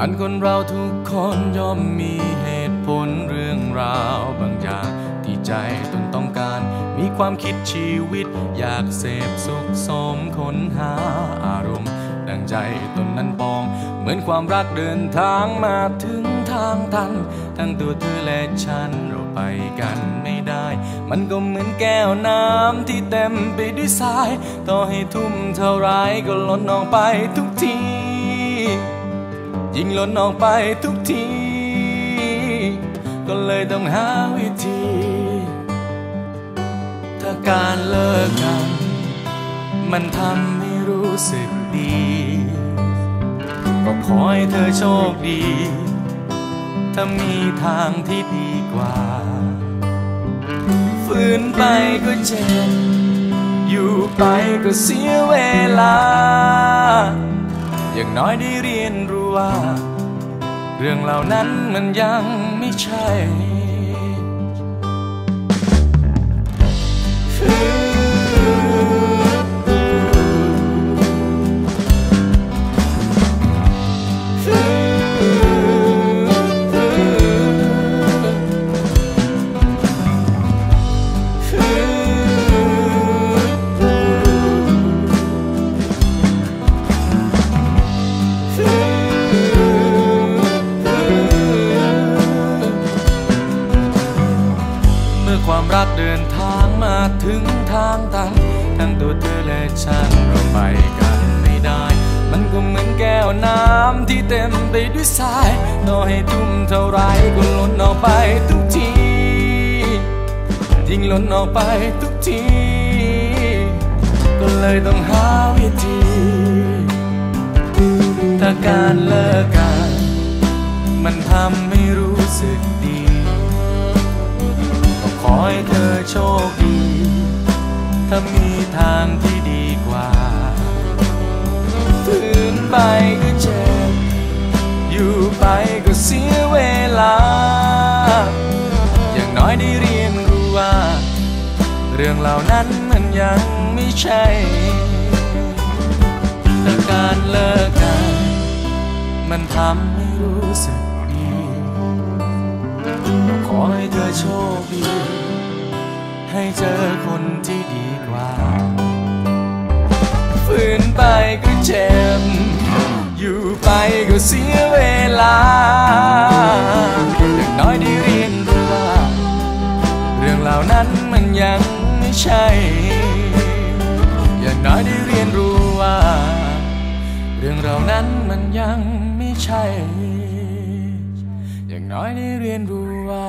อันคนเราทุกคนย่อมมีเหตุผลเรื่องราวบางอย่างที่ใจตนต้องการมีความคิดชีวิตอยากเสพสุขสมค้นหาอารมณ์ดังใจตนนั้นปองเหมือนความรักเดินทางมาถึงทางตันทั้งตัวเธอและฉันเราไปกันไม่ได้มันก็เหมือนแก้วน้ำที่เต็มไปด้วยทรายต่อให้ทุ่มเท่าไรก็ล้นออกไปทุกทียิ่งล้นออกไปทุกทีก็เลยต้องหาวิธีถ้าการเลิกกันมันทำให้รู้สึกดีก็ขอให้เธอโชคดีถ้ามีทางที่ดีกว่าฝืนไปก็เจ็บอยู่ไปก็เสียเวลาอย่างน้อยได้เรียนรู้ว่าเรื่องเหล่านั้นมันยังไม่ใช่ความรักเดินทางมาถึงทางตันทั้งตัวเธอและฉันเราไปกันไม่ได้มันก็เหมือนแก้วน้ำที่เต็มไปด้วยทรายต่อให้ทุ่มเท่าไรก็ล้นออกไปทุกทียิ่งล้นออกไปทุกทีก็เลยต้องหาวิธีถ้าการเลิกกันมันทำให้รู้สึกดีขอให้เธอโชคดีถ้ามีทางที่ดีกว่าฝืนไปก็เจ็บอยู่ไปก็เสียเวลาอย่างน้อยได้เรียนรู้ว่าเรื่องเหล่านั้นมันยังไม่ใช่แต่การเลิกกันมันทำให้รู้สึกขอให้เธอโชคดีให้เจอคนที่ดีกว่าฝืนไปก็เจ็บอยู่ไปก็เสียเวลาอย่างน้อยได้เรียนรู้ว่าเรื่องเหล่านั้นมันยังไม่ใช่อย่างน้อยได้เรียนรู้ว่าเรื่องเหล่านั้นมันยังไม่ใช่อย่างน้อยได้เรียนรู้ว่า